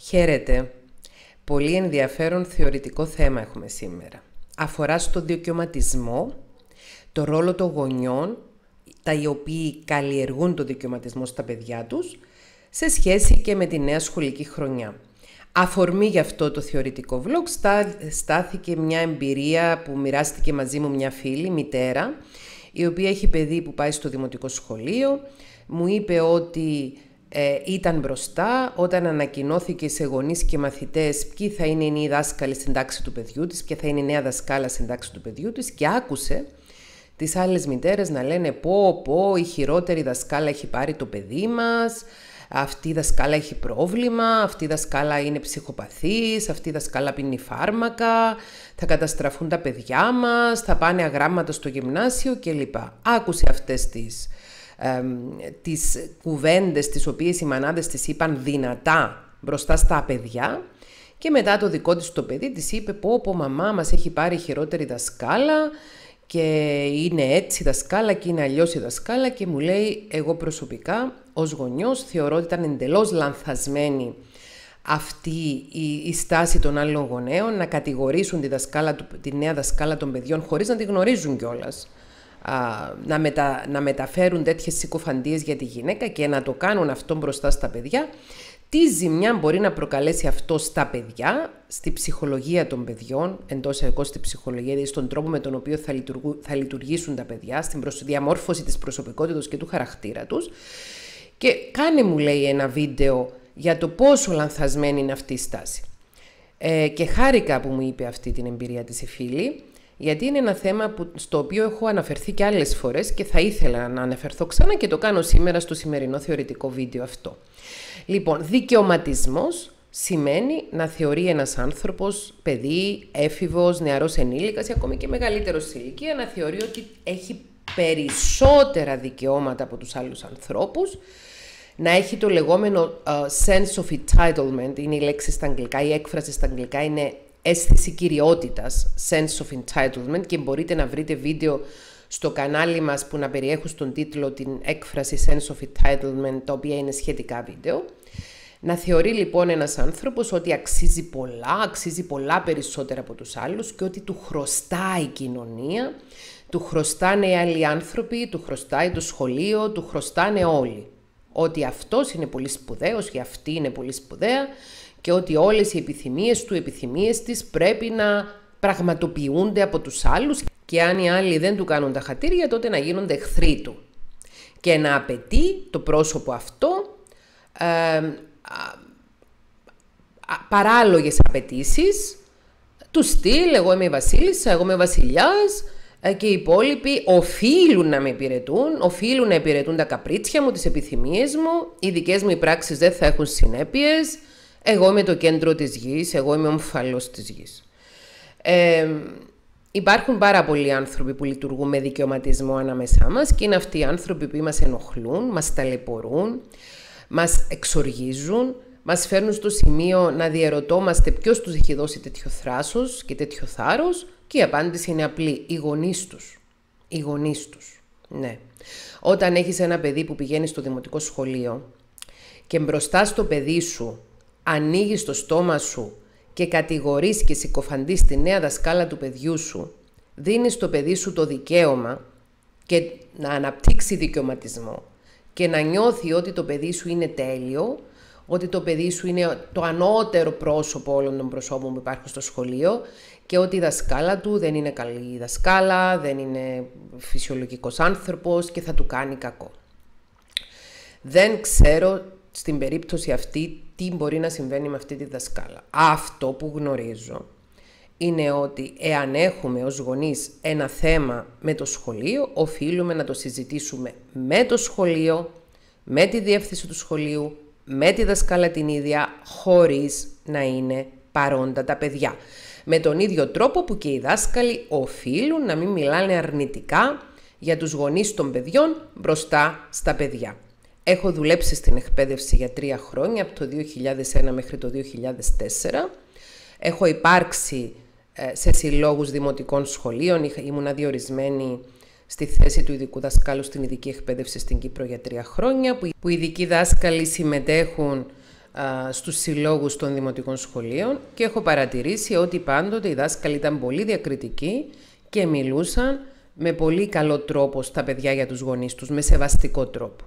Χαίρετε. Πολύ ενδιαφέρον θεωρητικό θέμα έχουμε σήμερα. Αφορά στο δικαιωματισμό, το ρόλο των γονιών, οι οποίοι καλλιεργούν το δικαιωματισμό στα παιδιά τους, σε σχέση και με τη νέα σχολική χρονιά. Αφορμή για αυτό το θεωρητικό vlog στάθηκε μια εμπειρία που μοιράστηκε μαζί μου μια φίλη, μητέρα, η οποία έχει παιδί που πάει στο δημοτικό σχολείο. Μου είπε ότι ήταν μπροστά όταν ανακοινώθηκε σε γονείς και μαθητές ποιοι θα είναι οι νέοι δάσκαλοι στην τάξη του παιδιού της, ποια θα είναι η νέα δασκάλα στην τάξη του παιδιού της, και άκουσε τις άλλες μητέρες να λένε πω η χειρότερη δασκάλα έχει πάρει το παιδί μας, αυτή η δασκάλα έχει πρόβλημα, αυτή η δασκάλα είναι ψυχοπαθής, αυτή η δασκάλα πίνει φάρμακα, θα καταστραφούν τα παιδιά μας, θα πάνε αγράμματα στο γυμνάσιο κλπ. Άκουσε αυτές τις κουβέντες τις οποίες οι μανάδες τις είπαν δυνατά μπροστά στα παιδιά, και μετά το δικό της το παιδί της είπε πω μαμά, μας έχει πάρει χειρότερη δασκάλα και είναι έτσι η δασκάλα και είναι αλλιώς η δασκάλα. Και μου λέει, εγώ προσωπικά ως γονιός θεωρώ ότι ήταν εντελώς λανθασμένη αυτή η στάση των άλλων γονέων να κατηγορήσουν τη νέα δασκάλα των παιδιών χωρίς να τη γνωρίζουν κιόλας. Να μεταφέρουν τέτοιες συκοφαντίες για τη γυναίκα και να το κάνουν αυτό μπροστά στα παιδιά. Τι ζημιά μπορεί να προκαλέσει αυτό στα παιδιά, στη ψυχολογία των παιδιών, εντός εγώ στη ψυχολογία, δηλαδή στον τρόπο με τον οποίο θα λειτουργήσουν τα παιδιά, στην διαμόρφωση της προσωπικότητας και του χαρακτήρα τους. Και κάνε, μου λέει, ένα βίντεο για το πόσο λανθασμένη είναι αυτή η στάση. Και χάρηκα που μου είπε αυτή την εμπειρία της η φίλη, γιατί είναι ένα θέμα στο οποίο έχω αναφερθεί και άλλες φορές και θα ήθελα να αναφερθώ ξανά και το κάνω σήμερα στο σημερινό θεωρητικό βίντεο αυτό. Λοιπόν, δικαιωματισμός σημαίνει να θεωρεί ένας άνθρωπος, παιδί, έφηβος, νεαρός ενήλικας ή ακόμη και μεγαλύτερος σε ηλικία, να θεωρεί ότι έχει περισσότερα δικαιώματα από τους άλλους ανθρώπους, να έχει το λεγόμενο sense of entitlement, είναι η λέξη στα αγγλικά, η έκφραση στα αγγλικά είναι αίσθηση κυριότητας, sense of entitlement, και μπορείτε να βρείτε βίντεο στο κανάλι μας που να περιέχουν στον τίτλο την έκφραση sense of entitlement, τα οποία είναι σχετικά βίντεο. Να θεωρεί λοιπόν ένας άνθρωπος ότι αξίζει πολλά περισσότερα από τους άλλους και ότι του χρωστάει η κοινωνία, του χρωστάνε οι άλλοι άνθρωποι, του χρωστάει το σχολείο, του χρωστάνε όλοι. Ότι αυτός είναι πολύ σπουδαίος και αυτή είναι πολύ σπουδαία και ότι όλες οι επιθυμίες του, επιθυμίες της πρέπει να πραγματοποιούνται από τους άλλους. Και αν οι άλλοι δεν του κάνουν τα χατήρια, τότε να γίνονται εχθροί του. Και να απαιτεί το πρόσωπο αυτό παράλογες απαιτήσεις του στυλ, εγώ είμαι η βασίλισσα, εγώ είμαι βασιλιάς και οι υπόλοιποι οφείλουν να με υπηρετούν, οφείλουν να υπηρετούν τα καπρίτσια μου, τις επιθυμίες μου, οι δικές μου οι πράξεις δεν θα έχουν συνέπειες, εγώ είμαι το κέντρο της γης, εγώ είμαι ο ομφαλός της γης. Υπάρχουν πάρα πολλοί άνθρωποι που λειτουργούν με δικαιωματισμό ανάμεσά μας και είναι αυτοί οι άνθρωποι που μας ενοχλούν, μας ταλαιπωρούν, μας εξοργίζουν, μας φέρνουν στο σημείο να διαρωτόμαστε ποιος τους έχει δώσει τέτοιο θράσος και τέτοιο θάρρος, και η απάντηση είναι απλή, οι γονείς τους. Οι γονείς τους, ναι. Όταν έχεις ένα παιδί που πηγαίνει στο δημοτικό σχολείο και μπροστά στο παιδί σου ανοίγεις το στόμα σου και κατηγορείς και συκοφαντείς τη νέα δασκάλα του παιδιού σου, δίνεις στο παιδί σου το δικαίωμα και να αναπτύξει δικαιωματισμό και να νιώθει ότι το παιδί σου είναι τέλειο, ότι το παιδί σου είναι το ανώτερο πρόσωπο όλων των προσώπων που υπάρχουν στο σχολείο και ότι η δασκάλα του δεν είναι καλή δασκάλα, δεν είναι φυσιολογικός άνθρωπος και θα του κάνει κακό. Δεν ξέρω στην περίπτωση αυτή τι μπορεί να συμβαίνει με αυτή τη δασκάλα. Αυτό που γνωρίζω είναι ότι εάν έχουμε ως γονείς ένα θέμα με το σχολείο, οφείλουμε να το συζητήσουμε με το σχολείο, με τη διεύθυνση του σχολείου, με τη δασκάλα την ίδια, χωρίς να είναι παρόντα τα παιδιά. Με τον ίδιο τρόπο που και οι δάσκαλοι οφείλουν να μην μιλάνε αρνητικά για τους γονείς των παιδιών μπροστά στα παιδιά. Έχω δουλέψει στην εκπαίδευση για 3 χρόνια, από το 2001 μέχρι το 2004. Έχω υπάρξει σε συλλόγους δημοτικών σχολείων, ήμουν διορισμένη στη θέση του ειδικού δασκάλου στην ειδική εκπαίδευση στην Κύπρο για 3 χρόνια, που οι ειδικοί δάσκαλοι συμμετέχουν στους συλλόγους των δημοτικών σχολείων και έχω παρατηρήσει ότι πάντοτε οι δάσκαλοι ήταν πολύ διακριτικοί και μιλούσαν με πολύ καλό τρόπο στα παιδιά για τους γονείς τους, με σεβαστικό τρόπο.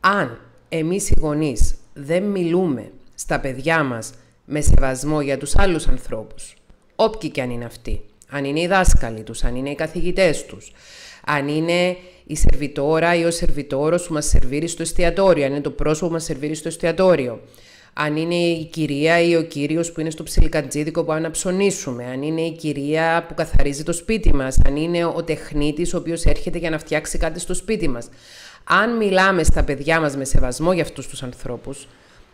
Αν εμείς οι γονείς δεν μιλούμε στα παιδιά μας με σεβασμό για τους άλλους ανθρώπους, όποιοι και αν είναι αυτοί, αν είναι οι δάσκαλοι τους, αν είναι οι καθηγητές τους, αν είναι η σερβιτόρα ή ο σερβιτόρος που μας σερβίρει στο εστιατόριο, αν είναι το πρόσωπο που μας σερβίρει στο εστιατόριο, αν είναι η κυρία ή ο κύριος που είναι στο ψιλικαντζίδικο που αναψωνίσουμε, αν είναι η κυρία που καθαρίζει το σπίτι μας, αν είναι ο τεχνίτης ο οποίος έρχεται για να φτιάξει κάτι στο σπίτι μας. Αν μιλάμε στα παιδιά μας με σεβασμό για αυτούς τους ανθρώπους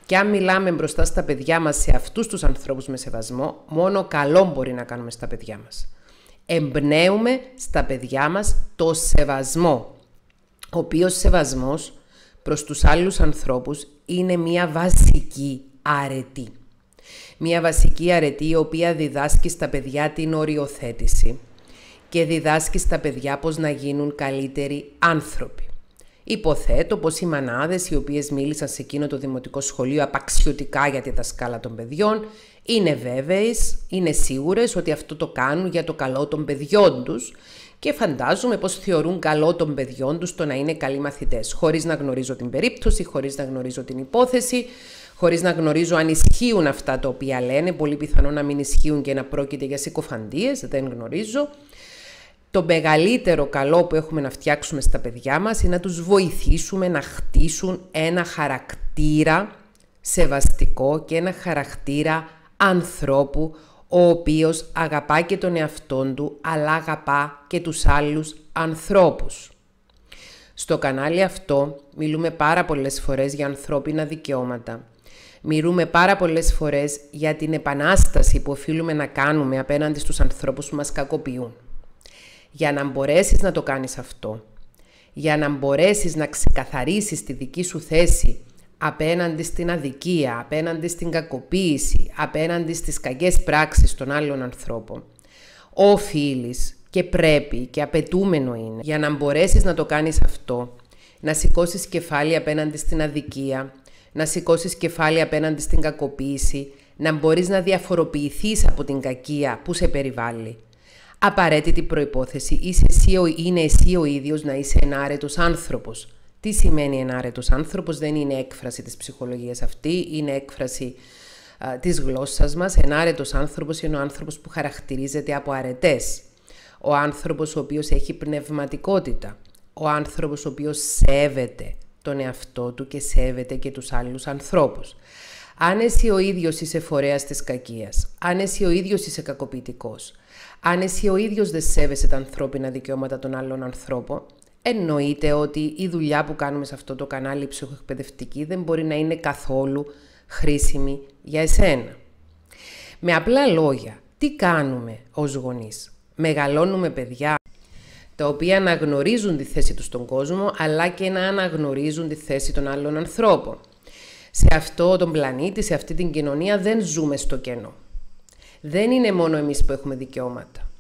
και αν μιλάμε μπροστά στα παιδιά μας σε αυτούς τους ανθρώπους με σεβασμό, μόνο καλό μπορεί να κάνουμε στα παιδιά μας. Εμπνέουμε στα παιδιά μας το σεβασμό, ο οποίος σεβασμός προς τους άλλους ανθρώπους είναι μια βασική αρετή. Μια βασική αρετή η οποία διδάσκει στα παιδιά την οριοθέτηση και διδάσκει στα παιδιά πώς να γίνουν καλύτεροι άνθρωποι. Υποθέτω πως οι μανάδες οι οποίες μίλησαν σε εκείνο το δημοτικό σχολείο απαξιωτικά για τη δασκάλα των παιδιών είναι βέβαιες, είναι σίγουρες ότι αυτό το κάνουν για το καλό των παιδιών τους και φαντάζομαι πως θεωρούν καλό των παιδιών τους το να είναι καλοί μαθητές, χωρίς να γνωρίζω την περίπτωση, χωρίς να γνωρίζω την υπόθεση, χωρίς να γνωρίζω αν ισχύουν αυτά τα οποία λένε, πολύ πιθανό να μην ισχύουν και να πρόκειται για συκοφαντίες, δεν γνωρίζω. Το μεγαλύτερο καλό που έχουμε να φτιάξουμε στα παιδιά μας είναι να τους βοηθήσουμε να χτίσουν ένα χαρακτήρα σεβαστικό και ένα χαρακτήρα ανθρώπου, ο οποίος αγαπά και τον εαυτόν του, αλλά αγαπά και τους άλλους ανθρώπους. Στο κανάλι αυτό μιλούμε πάρα πολλές φορές για ανθρώπινα δικαιώματα. Μιλούμε πάρα πολλές φορές για την επανάσταση που οφείλουμε να κάνουμε απέναντι στους ανθρώπους που μας κακοποιούν. Για να μπορέσεις να το κάνεις αυτό, για να μπορέσεις να ξεκαθαρίσεις τη δική σου θέση απέναντι στην αδικία, απέναντι στην κακοποίηση, απέναντι στις κακές πράξεις των άλλων ανθρώπων, οφείλεις και πρέπει και απαιτούμενο είναι, για να μπορέσεις να το κάνεις αυτό, να σηκώσεις κεφάλι απέναντι στην αδικία, να σηκώσεις κεφάλι απέναντι στην κακοποίηση, να μπορείς να διαφοροποιηθείς από την κακία που σε περιβάλλει. Απαραίτητη προϋπόθεση είναι εσύ ο ίδιος να είσαι ενάρετος άνθρωπος. Τι σημαίνει ενάρετος άνθρωπος? Δεν είναι έκφραση της ψυχολογίας αυτή, είναι έκφραση της γλώσσας μας. Ενάρετος άνθρωπος είναι ο άνθρωπος που χαρακτηρίζεται από αρετές. Ο άνθρωπος ο οποίος έχει πνευματικότητα. Ο άνθρωπος ο οποίος σέβεται τον εαυτό του και σέβεται και τους άλλους ανθρώπους. Αν εσύ ο ίδιος είσαι φορέας της κακίας, αν εσύ ο ίδιος είσαι κακοποιητικός, αν εσύ ο ίδιος δεν σέβεσαι τα ανθρώπινα δικαιώματα των άλλων ανθρώπων, εννοείται ότι η δουλειά που κάνουμε σε αυτό το κανάλι ψυχοεκπαιδευτική δεν μπορεί να είναι καθόλου χρήσιμη για εσένα. Με απλά λόγια, τι κάνουμε ως γονείς? Μεγαλώνουμε παιδιά τα οποία να γνωρίζουν τη θέση τους στον κόσμο, αλλά και να αναγνωρίζουν τη θέση των άλλων ανθρώπων. Σε αυτό τον πλανήτη, σε αυτή την κοινωνία δεν ζούμε στο κενό. Δεν είναι μόνο εμείς που έχουμε δικαιώματα.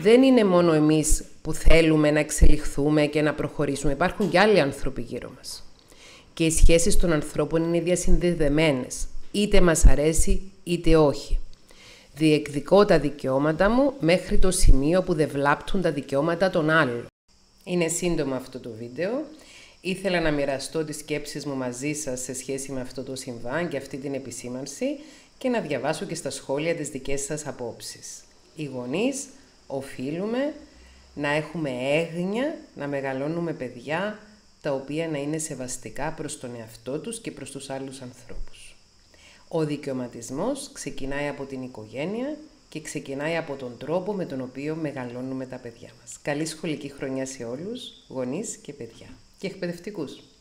Δεν είναι μόνο εμείς που θέλουμε να εξελιχθούμε και να προχωρήσουμε. Υπάρχουν και άλλοι άνθρωποι γύρω μας. Και οι σχέσεις των ανθρώπων είναι διασυνδεδεμένες. Είτε μας αρέσει είτε όχι. Διεκδικώ τα δικαιώματα μου μέχρι το σημείο που δεν βλάπτουν τα δικαιώματα των άλλων. Είναι σύντομο αυτό το βίντεο. Ήθελα να μοιραστώ τις σκέψεις μου μαζί σας σε σχέση με αυτό το συμβάν και αυτή την επισήμανση και να διαβάσω και στα σχόλια τις δικές σας απόψεις. Οι γονείς οφείλουμε να έχουμε έγνοια, να μεγαλώνουμε παιδιά τα οποία να είναι σεβαστικά προς τον εαυτό τους και προς τους άλλους ανθρώπους. Ο δικαιωματισμός ξεκινάει από την οικογένεια και ξεκινάει από τον τρόπο με τον οποίο μεγαλώνουμε τα παιδιά μας. Καλή σχολική χρονιά σε όλους, γονείς και παιδιά. Και εκπαιδευτικούς.